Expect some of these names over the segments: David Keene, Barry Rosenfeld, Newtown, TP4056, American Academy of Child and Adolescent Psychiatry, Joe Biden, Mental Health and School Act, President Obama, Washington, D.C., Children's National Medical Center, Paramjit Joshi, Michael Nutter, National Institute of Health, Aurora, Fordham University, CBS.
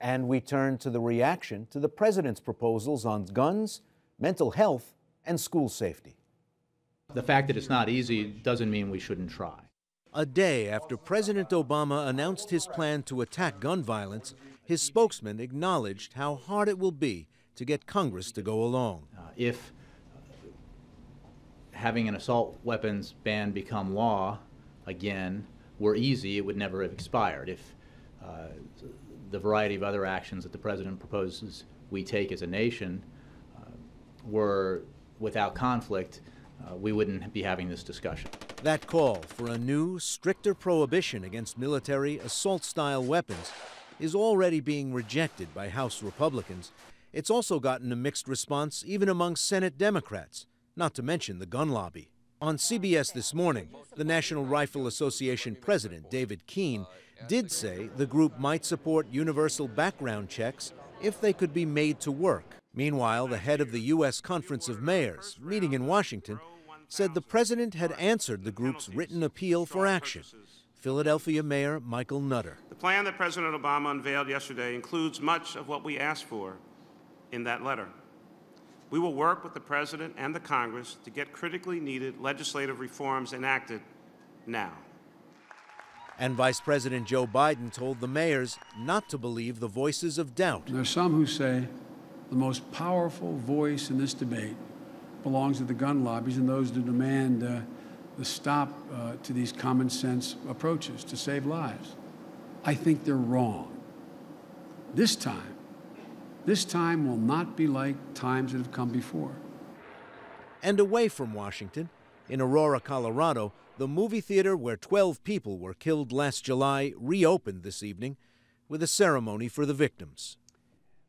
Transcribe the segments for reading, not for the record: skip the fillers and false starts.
And we turn to the reaction to the president's proposals on guns, mental health, and school safety. The fact that it's not easy doesn't mean we shouldn't try. A day after President Obama announced his plan to attack gun violence, his spokesman acknowledged how hard it will be to get Congress to go along. If having an assault weapons ban become law again were easy, it would never have expired. If the variety of other actions that the president proposes we take as a nation were without conflict, we wouldn't be having this discussion. That call for a new, stricter prohibition against military assault-style weapons is already being rejected by House Republicans. It's also gotten a mixed response even among Senate Democrats, not to mention the gun lobby. On CBS This Morning, the National Rifle Association president, David Keene, did say the group might support universal background checks if they could be made to work. Meanwhile, the head of the U.S. Conference of Mayors, meeting in Washington, said the president had answered the group's written appeal for action. Philadelphia Mayor Michael Nutter. The plan that President Obama unveiled yesterday includes much of what we asked for in that letter. We will work with the president and the Congress to get critically needed legislative reforms enacted now. And Vice President Joe Biden told the mayors not to believe the voices of doubt. There's some who say the most powerful voice in this debate belongs to the gun lobbies and those who demand the stop to these common sense approaches to save lives. I think they're wrong. This time will not be like times that have come before. And away from Washington, in Aurora, Colorado, the movie theater where 12 people were killed last July reopened this evening with a ceremony for the victims.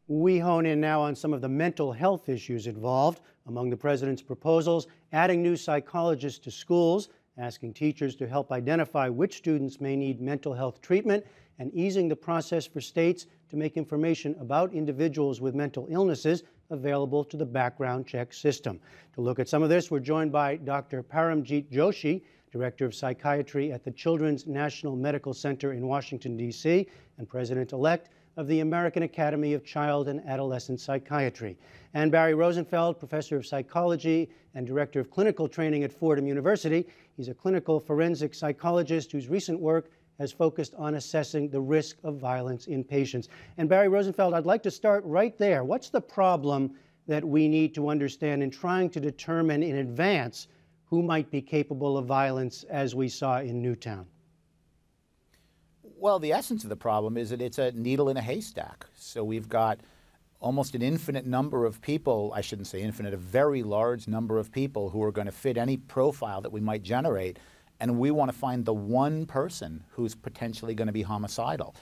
We hone in now on some of the mental health issues involved. Among the president's proposals, adding new psychologists to schools, asking teachers to help identify which students may need mental health treatment, and easing the process for states to make information about individuals with mental illnesses available to the background check system. To look at some of this, we're joined by Dr. Paramjit Joshi, Director of Psychiatry at the Children's National Medical Center in Washington, D.C., and President-elect of the American Academy of Child and Adolescent Psychiatry. And Barry Rosenfeld, Professor of Psychology and Director of Clinical Training at Fordham University. He's a clinical forensic psychologist whose recent work has focused on assessing the risk of violence in patients. And Barry Rosenfeld, I'd like to start right there. What's the problem that we need to understand in trying to determine in advance who might be capable of violence, as we saw in Newtown? Well, the essence of the problem is that it's a needle in a haystack. So we've got almost an infinite number of people, I shouldn't say infinite, a very large number of people who are going to fit any profile that we might generate. And we want to find the one person who's potentially going to be homicidal.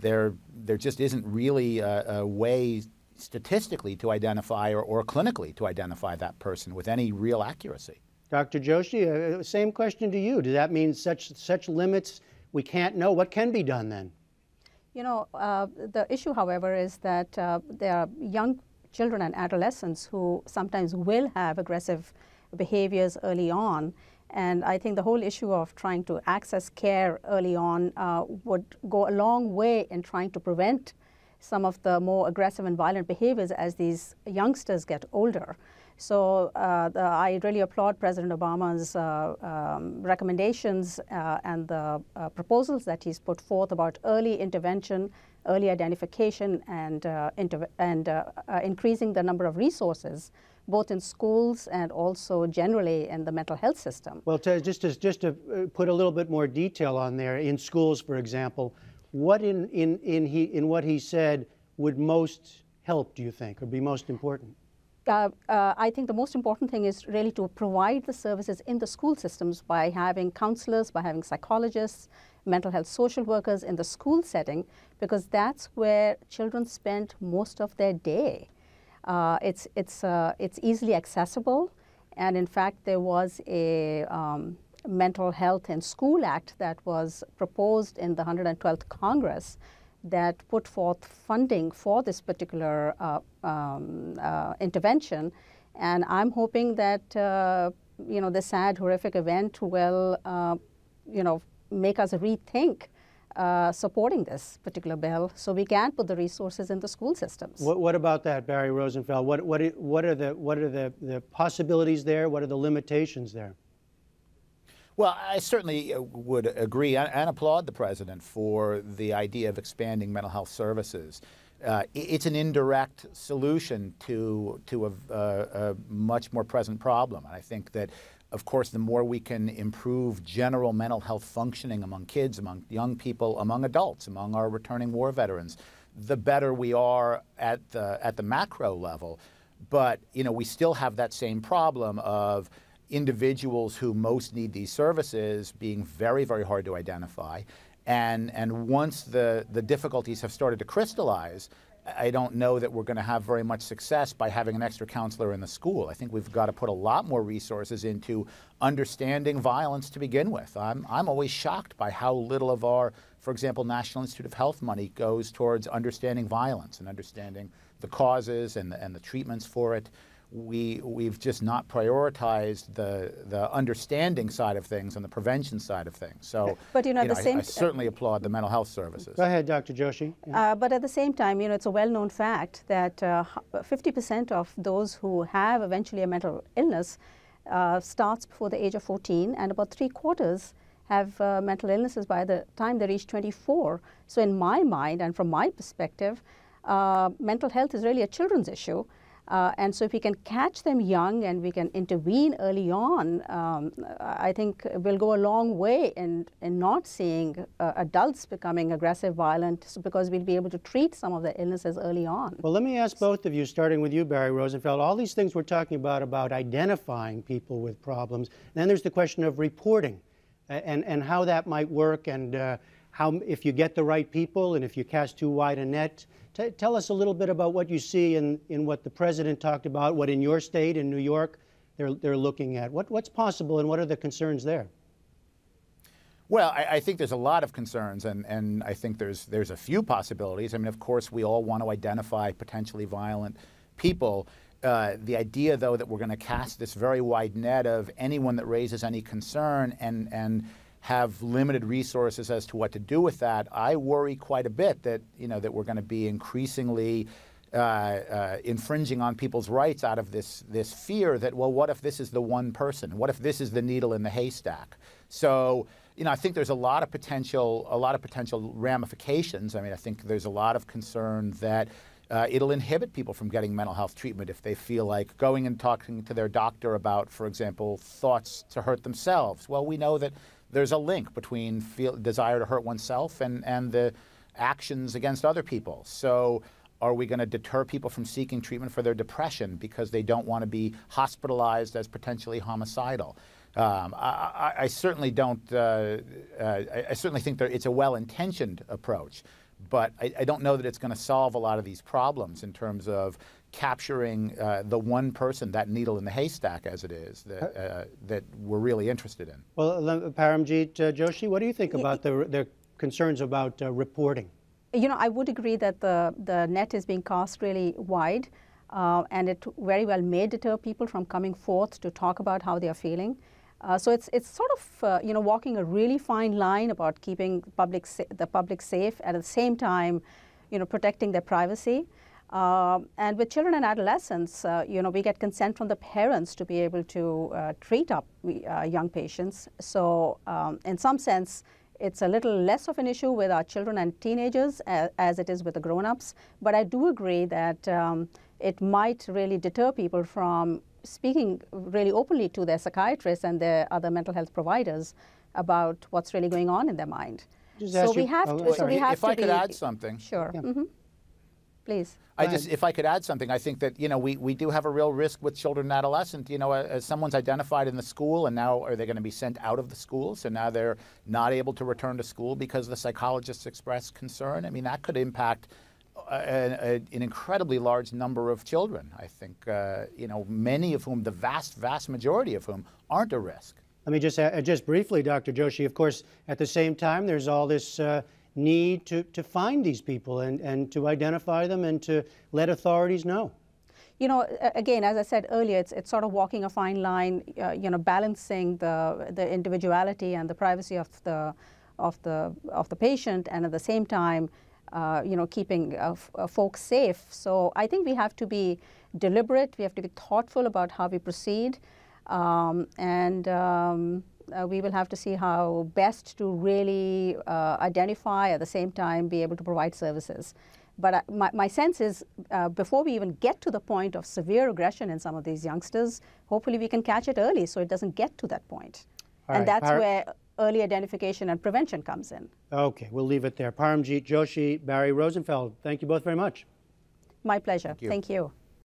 There just isn't really a way statistically to identify or clinically to identify that person with any real accuracy. Dr. Joshi, same question to you. Does that mean such limits we can't know? What can be done then? You know, the issue, however, is that there are young children and adolescents who sometimes will have aggressive behaviors early on. And I think the whole issue of trying to access care early on would go a long way in trying to prevent some of the more aggressive and violent behaviors as these youngsters get older. So I really applaud President Obama's recommendations and the proposals that he's put forth about early intervention, early identification, and increasing the number of resources both in schools and also generally in the mental health system. Well, just to put a little bit more detail on there, in schools, for example, what in what he said would most help, do you think, or be most important? I think the most important thing is really to provide the services in the school systems by having counselors, by having psychologists, mental health social workers in the school setting, because that's where children spend most of their day. It's easily accessible, and in fact there was a Mental Health and School Act that was proposed in the 112th Congress that put forth funding for this particular intervention, and I'm hoping that you know, this sad, horrific event will you know, make us rethink supporting this particular bill, so we can put the resources in the school systems. What about that, Barry Rosenfeld? What are the possibilities there? What are the limitations there? Well, I certainly would agree and applaud the president for the idea of expanding mental health services. It's an indirect solution to a much more present problem, and I think that, of course, the more we can improve general mental health functioning among kids, among young people, among adults, among our returning war veterans, the better we are at the macro level. But, you know, we still have that same problem of individuals who most need these services being very, very hard to identify. And once the difficulties have started to crystallize, I don't know that we're going to have very much success by having an extra counselor in the school. I think we've got to put a lot more resources into understanding violence to begin with. I'm always shocked by how little of our, for example, National Institute of Health money goes towards understanding violence and understanding the causes and the treatments for it. We've just not prioritized the understanding side of things and the prevention side of things. So, but, you know, I certainly applaud the mental health services. Go ahead, Dr. Joshi. Yeah. But at the same time, you know, it's a well-known fact that 50% of those who have eventually a mental illness starts before the age of 14, and about 3/4 have mental illnesses by the time they reach 24. So in my mind and from my perspective, mental health is really a children's issue. And so if we can catch them young and we can intervene early on, I think we'll go a long way in not seeing adults becoming aggressive, violent, because we'll be able to treat some of the illnesses early on. Well, let me ask both of you, starting with you, Barry Rosenfeld. All these things we're talking about identifying people with problems. Then there's the question of reporting and how that might work, and how, if you get the right people and if you cast too wide a net. Tell us a little bit about what you see in what the president talked about, what in your state, in New York, they're looking at. What's possible and what are the concerns there? Well, I think there's a lot of concerns, and I think there's a few possibilities. I mean, of course, we all want to identify potentially violent people. The idea, though, that we're going to cast this very wide net of anyone that raises any concern and have limited resources as to what to do with that, I worry quite a bit that, you know, that we're going to be increasingly infringing on people's rights out of this fear that, well, what if this is the one person? What if this is the needle in the haystack? So, you know, I think there's a lot of potential ramifications. I mean, I think there's a lot of concern that it'll inhibit people from getting mental health treatment if they feel like going and talking to their doctor about, for example, thoughts to hurt themselves. Well, we know that there's a link between desire to hurt oneself and the actions against other people. So are we going to deter people from seeking treatment for their depression because they don't want to be hospitalized as potentially homicidal? I certainly don't. I certainly think it's a well-intentioned approach, but I don't know that it's going to solve a lot of these problems in terms of capturing the one person, that needle in the haystack, as it is, that we're really interested in. Well, Paramjit Joshi, what do you think about the concerns about reporting? You know, I would agree that the net is being cast really wide, and it very well may deter people from coming forth to talk about how they are feeling. So it's sort of, you know, walking a really fine line about keeping the public safe, at the same time, you know, protecting their privacy. And with children and adolescents, you know, we get consent from the parents to be able to treat up young patients. So in some sense, it's a little less of an issue with our children and teenagers as it is with the grown-ups. But I do agree that it might really deter people from speaking really openly to their psychiatrists and their other mental health providers about what's really going on in their mind. So we have to add something. Sure. Yeah. Mm-hmm. Please. If I could add something, I think that, you know, we do have a real risk with children and adolescents. You know, as someone's identified in the school, and now are they going to be sent out of the school? So now they're not able to return to school because the psychologists expressed concern. I mean, that could impact an incredibly large number of children, I think, you know, many of whom, the vast, vast majority of whom, aren't a risk. Let me just briefly, Dr. Joshi, of course, at the same time, there's all this need to find these people and to identify them and to let authorities know. You know, again, as I said earlier, it's sort of walking a fine line, you know, balancing the individuality and the privacy of the of the patient, and at the same time, keeping folks safe. So I think we have to be deliberate. We have to be thoughtful about how we proceed, we will have to see how best to really identify, at the same time be able to provide services. But my sense is, before we even get to the point of severe aggression in some of these youngsters, hopefully we can catch it early so it doesn't get to that point. All and right. That's where early identification and prevention comes in. Okay, we'll leave it there. Paramjit Joshi, Barry Rosenfeld, thank you both very much. My pleasure. Thank you. Thank you.